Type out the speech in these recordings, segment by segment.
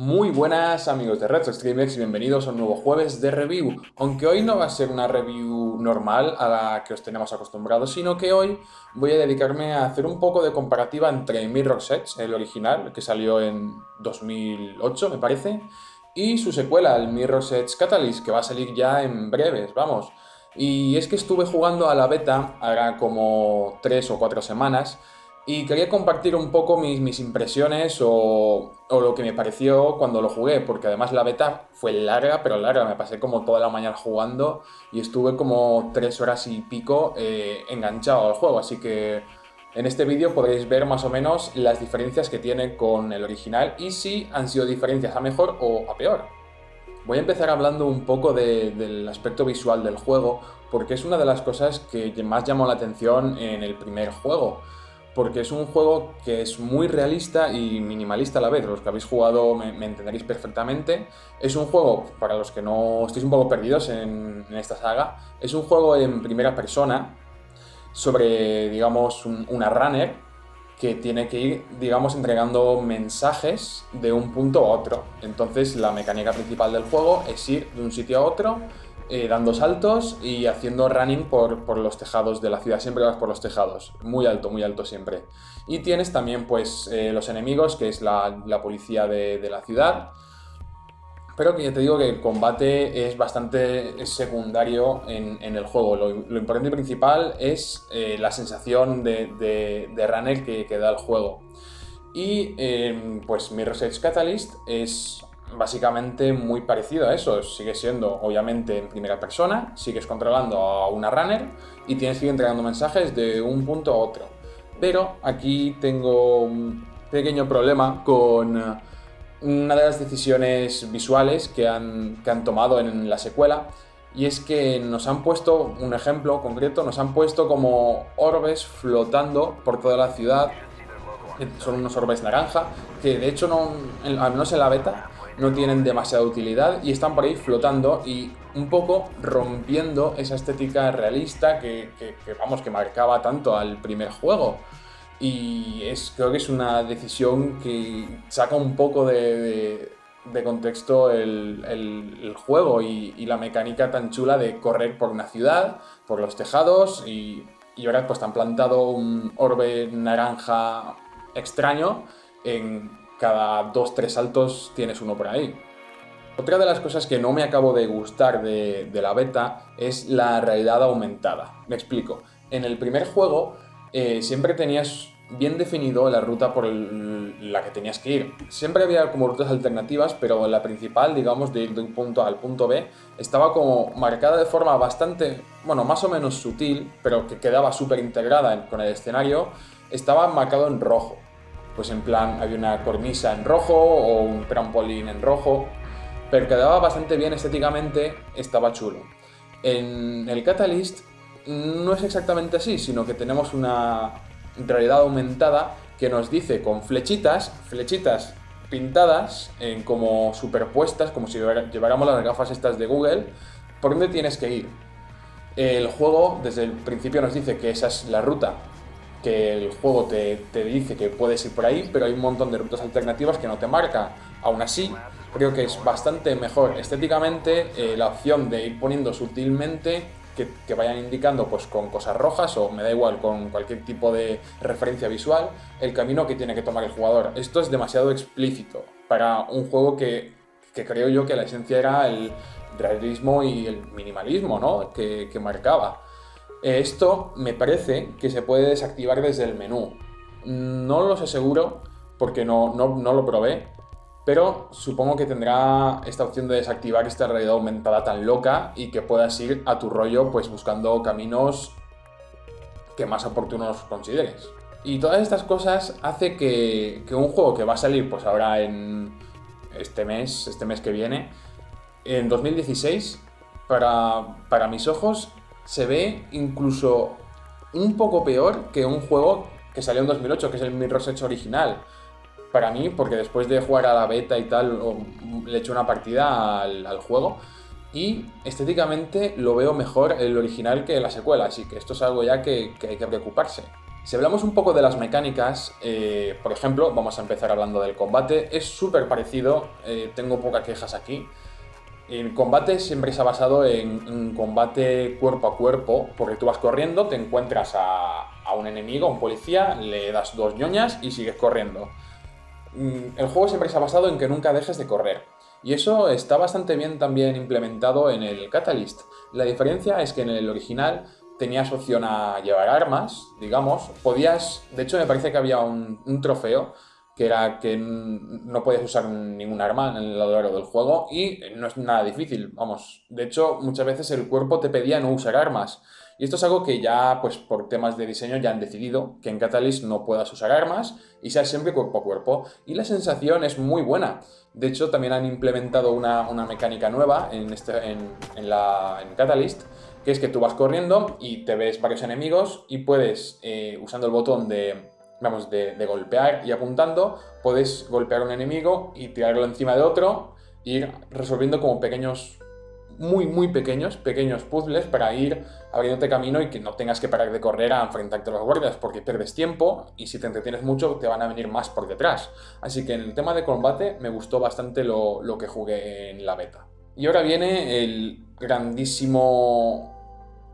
Muy buenas amigos de RetroStreamers y bienvenidos a un nuevo jueves de review. Aunque hoy no va a ser una review normal a la que os tenemos acostumbrados, sino que hoy voy a dedicarme a hacer un poco de comparativa entre Mirror's Edge, el original, que salió en 2008 me parece, y su secuela, el Mirror's Edge Catalyst, que va a salir ya en breves, vamos. Y es que estuve jugando a la beta hará como 3 o 4 semanas, y quería compartir un poco mis impresiones o lo que me pareció cuando lo jugué, porque además la beta fue larga, pero larga. Me pasé como toda la mañana jugando y estuve como 3 horas y pico enganchado al juego. Así que en este vídeo podréis ver más o menos las diferencias que tiene con el original y si han sido diferencias a mejor o a peor. Voy a empezar hablando un poco del aspecto visual del juego, porque es una de las cosas que más llamó la atención en el primer juego. Porque es un juego que es muy realista y minimalista a la vez. Los que habéis jugado me entenderéis perfectamente. Es un juego, para los que no estéis un poco perdidos en esta saga, es un juego en primera persona sobre, digamos, una runner que tiene que ir, digamos, entregando mensajes de un punto a otro. Entonces la mecánica principal del juego es ir de un sitio a otro, dando saltos y haciendo running por los tejados de la ciudad. Siempre vas por los tejados, muy alto siempre. Y tienes también pues los enemigos, que es la policía de la ciudad, pero que ya te digo que el combate es bastante secundario en el juego. Lo importante y principal es la sensación de runner que da el juego. Y pues Mirror's Edge Catalyst es básicamente muy parecido a eso. Sigue siendo obviamente en primera persona, sigues controlando a una runner y tienes que ir entregando mensajes de un punto a otro. Pero aquí tengo un pequeño problema con una de las decisiones visuales que han tomado en la secuela, y es que nos han puesto, un ejemplo concreto, nos han puesto como orbes flotando por toda la ciudad. Son unos orbes naranja que de hecho no, al menos en la beta, no tienen demasiada utilidad y están por ahí flotando y un poco rompiendo esa estética realista que marcaba tanto al primer juego. Y creo que es una decisión que saca un poco de contexto el juego y la mecánica tan chula de correr por una ciudad, por los tejados, y ahora pues te han plantado un orbe naranja extraño. En cada 2 o 3 saltos tienes uno por ahí. Otra de las cosas que no me acabo de gustar de la beta es la realidad aumentada. Me explico. En el primer juego siempre tenías bien definido la ruta por la que tenías que ir. Siempre había como rutas alternativas, pero la principal, digamos, de ir de un punto A al punto B, estaba como marcada de forma bastante, bueno, más o menos sutil, pero que quedaba súper integrada con el escenario. Estaba marcado en rojo. Pues en plan, había una cornisa en rojo o un trampolín en rojo, pero quedaba bastante bien estéticamente, estaba chulo. En el Catalyst no es exactamente así, sino que tenemos una realidad aumentada que nos dice con flechitas pintadas como superpuestas, como si lleváramos las gafas estas de Google, por dónde tienes que ir. El juego desde el principio nos dice que esa es la ruta, que el juego te dice que puedes ir por ahí, pero hay un montón de rutas alternativas que no te marca. Aún así, creo que es bastante mejor estéticamente la opción de ir poniendo sutilmente que vayan indicando pues con cosas rojas, o me da igual, con cualquier tipo de referencia visual, el camino que tiene que tomar el jugador. Esto es demasiado explícito para un juego que creo yo que la esencia era el realismo y el minimalismo, ¿no? que marcaba. Esto me parece que se puede desactivar desde el menú. No lo sé seguro porque no lo probé, pero supongo que tendrá esta opción de desactivar esta realidad aumentada tan loca y que puedas ir a tu rollo pues buscando caminos que más oportunos consideres. Y todas estas cosas hace que un juego que va a salir pues ahora en este mes que viene, en 2016, para mis ojos, se ve incluso un poco peor que un juego que salió en 2008, que es el Mirror's Edge original. Para mí, porque después de jugar a la beta y tal, le eché una partida al juego y estéticamente lo veo mejor el original que la secuela, así que esto es algo ya que hay que preocuparse. Si hablamos un poco de las mecánicas, por ejemplo, vamos a empezar hablando del combate. Es súper parecido, tengo pocas quejas aquí. El combate siempre se ha basado en combate cuerpo a cuerpo, porque tú vas corriendo, te encuentras a un enemigo, a un policía, le das dos ñoñas y sigues corriendo. El juego siempre se ha basado en que nunca dejes de correr. Y eso está bastante bien también implementado en el Catalyst. La diferencia es que en el original tenías opción a llevar armas, digamos, podías... De hecho, me parece que había un trofeo que era que no podías usar ningún arma a lo largo del juego y no es nada difícil, vamos. De hecho, muchas veces el cuerpo te pedía no usar armas. Y esto es algo que ya, pues por temas de diseño, ya han decidido que en Catalyst no puedas usar armas y seas siempre cuerpo a cuerpo. Y la sensación es muy buena. De hecho, también han implementado una mecánica nueva en Catalyst, que es que tú vas corriendo y te ves varios enemigos y puedes, usando el botón de golpear y apuntando, puedes golpear a un enemigo y tirarlo encima de otro e ir resolviendo como pequeños... muy pequeños puzzles para ir abriéndote camino y que no tengas que parar de correr a enfrentarte a los guardias, porque pierdes tiempo y si te entretienes mucho te van a venir más por detrás. Así que en el tema de combate me gustó bastante lo que jugué en la beta. Y ahora viene el grandísimo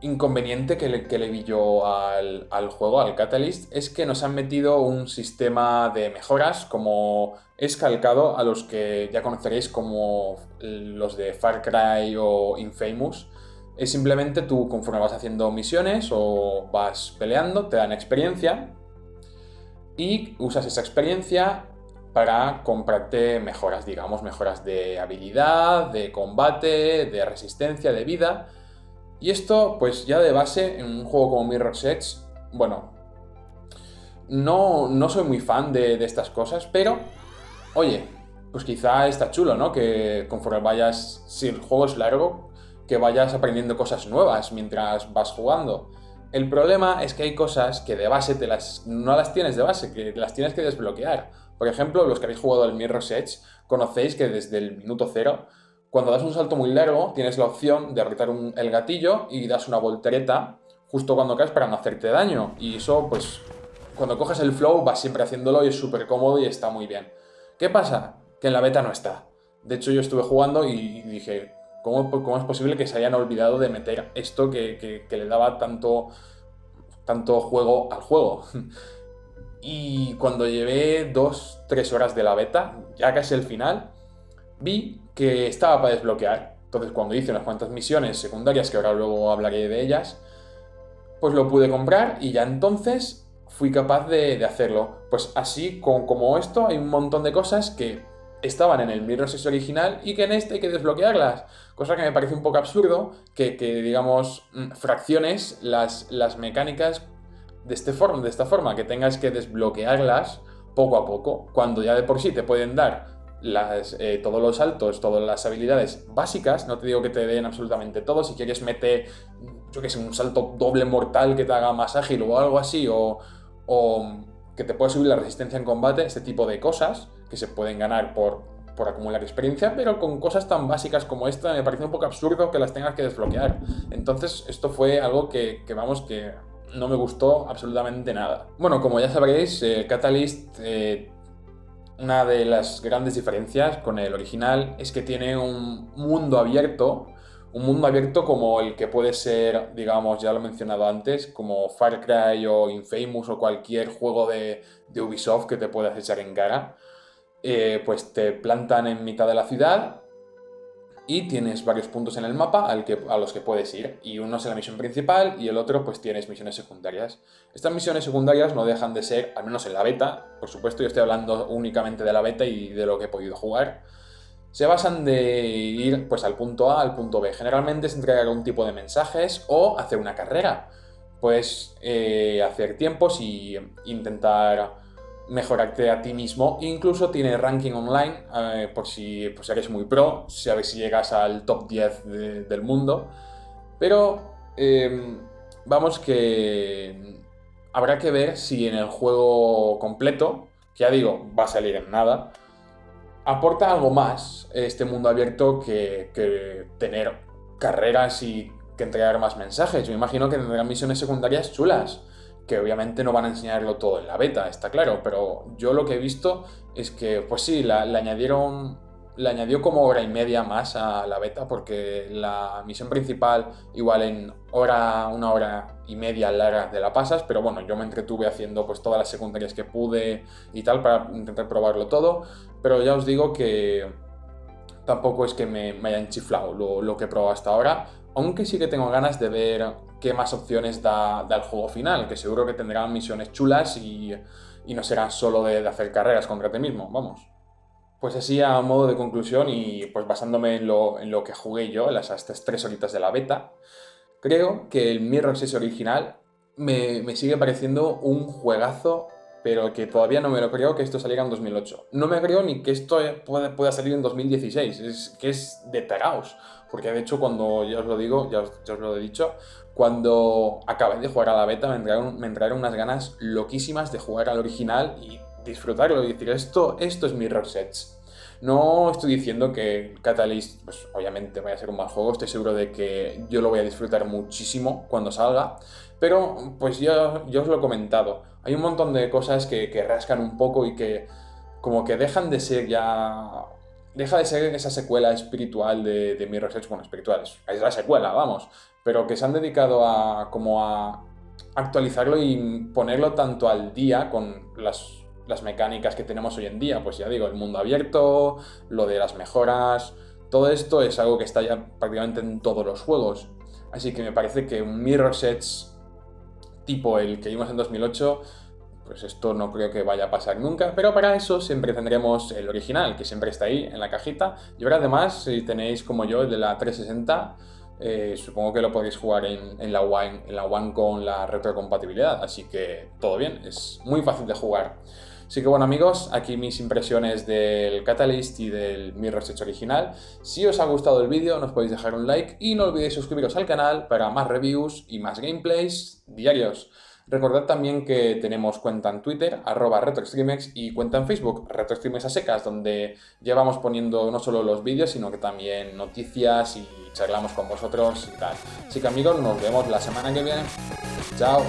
inconveniente que le vi yo al juego, al Catalyst, es que nos han metido un sistema de mejoras como es calcado a los que ya conoceréis como los de Far Cry o Infamous. Es simplemente tú, conforme vas haciendo misiones o vas peleando, te dan experiencia y usas esa experiencia para comprarte mejoras, digamos, mejoras de habilidad, de combate, de resistencia, de vida. Y esto, pues ya de base, en un juego como Mirror's Edge, bueno, no soy muy fan de estas cosas, pero, oye, pues quizá está chulo, ¿no? Que conforme vayas, si el juego es largo, que vayas aprendiendo cosas nuevas mientras vas jugando. El problema es que hay cosas que de base no las tienes de base, que las tienes que desbloquear. Por ejemplo, los que habéis jugado al Mirror's Edge conocéis que desde el minuto cero, cuando das un salto muy largo, tienes la opción de apretar el gatillo y das una voltereta justo cuando caes para no hacerte daño. Y eso, pues, cuando coges el flow vas siempre haciéndolo y es súper cómodo y está muy bien. ¿Qué pasa? Que en la beta no está. De hecho, yo estuve jugando y dije, ¿cómo es posible que se hayan olvidado de meter esto que le daba tanto juego al juego? Y cuando llevé 2-3 horas de la beta, ya casi el final, vi que estaba para desbloquear. Entonces, cuando hice unas cuantas misiones secundarias, que ahora luego hablaré de ellas, pues lo pude comprar y ya entonces fui capaz de hacerlo. Pues así como esto, hay un montón de cosas que estaban en el Mirror's Edge original y que en este hay que desbloquearlas. Cosa que me parece un poco absurdo, que digamos, fracciones las mecánicas de esta forma, que tengas que desbloquearlas poco a poco, cuando ya de por sí te pueden dar todos los saltos, todas las habilidades básicas. No te digo que te den absolutamente todo. Si quieres mete, yo que sé, un salto doble mortal que te haga más ágil o algo así, o que te pueda subir la resistencia en combate, este tipo de cosas que se pueden ganar por acumular experiencia, pero con cosas tan básicas como esta me parece un poco absurdo que las tengas que desbloquear. Entonces esto fue algo que no me gustó absolutamente nada. Bueno, como ya sabréis, Catalyst... Una de las grandes diferencias con el original es que tiene un mundo abierto como el que puede ser, digamos, ya lo he mencionado antes, como Far Cry o Infamous o cualquier juego de Ubisoft que te puedas echar en cara. Pues te plantan en mitad de la ciudad y tienes varios puntos en el mapa a los que puedes ir, y uno es la misión principal y el otro pues tienes misiones secundarias. Estas misiones secundarias no dejan de ser, al menos en la beta, por supuesto yo estoy hablando únicamente de la beta y de lo que he podido jugar, se basan de ir pues al punto A, al punto B. Generalmente es entregar algún tipo de mensajes o hacer una carrera. Puedes hacer tiempos y intentar mejorarte a ti mismo. Incluso tiene ranking online, por si pues eres muy pro, sabes si llegas al top 10 del mundo. Pero vamos, que habrá que ver si en el juego completo, que ya digo, va a salir en nada, aporta algo más este mundo abierto que tener carreras y que entregar más mensajes. Yo imagino que tendrán misiones secundarias chulas, que obviamente no van a enseñarlo todo en la beta, está claro, pero yo lo que he visto es que, pues sí, le añadió como hora y media más a la beta, porque la misión principal igual en una hora y media larga de la pasas, pero bueno, yo me entretuve haciendo pues todas las secundarias que pude y tal para intentar probarlo todo, pero ya os digo que tampoco es que me hayan chiflado lo que he probado hasta ahora, aunque sí que tengo ganas de ver qué más opciones da el juego final, que seguro que tendrán misiones chulas y no serán solo de hacer carreras contra ti mismo, vamos. Pues así a modo de conclusión y pues basándome en lo que jugué yo, en estas 3 horitas de la beta, creo que el Mirror's Edge original me sigue pareciendo un juegazo, pero que todavía no me lo creo que esto saliera en 2008. No me creo ni que esto pueda salir en 2016, es que es de taraos. Porque de hecho cuando, ya os lo he dicho, cuando acabé de jugar a la beta me entraron unas ganas loquísimas de jugar al original y disfrutarlo y decir, esto es Mirror's Edge. No estoy diciendo que Catalyst, pues obviamente vaya a ser un mal juego, estoy seguro de que yo lo voy a disfrutar muchísimo cuando salga, pero pues yo os lo he comentado, hay un montón de cosas que rascan un poco y que como que dejan de ser ya... Deja de ser esa secuela espiritual de Mirror's Edge, bueno, espiritual, es la secuela, vamos, pero que se han dedicado a actualizarlo y ponerlo tanto al día con las mecánicas que tenemos hoy en día, pues ya digo, el mundo abierto, lo de las mejoras, todo esto es algo que está ya prácticamente en todos los juegos, así que me parece que un Mirror's Edge tipo el que vimos en 2008, pues esto no creo que vaya a pasar nunca, pero para eso siempre tendremos el original, que siempre está ahí en la cajita, y ahora además, si tenéis como yo el de la 360, supongo que lo podéis jugar en la One con la retrocompatibilidad, así que todo bien, es muy fácil de jugar. Así que bueno amigos, aquí mis impresiones del Catalyst y del Mirror's Edge original. Si os ha gustado el vídeo nos podéis dejar un like y no olvidéis suscribiros al canal para más reviews y más gameplays diarios. Recordad también que tenemos cuenta en Twitter, @RetroStreamers, y cuenta en Facebook, RetroStreamers a secas, donde ya vamos poniendo no solo los vídeos, sino que también noticias y charlamos con vosotros y tal. Así que amigos, nos vemos la semana que viene. ¡Chao!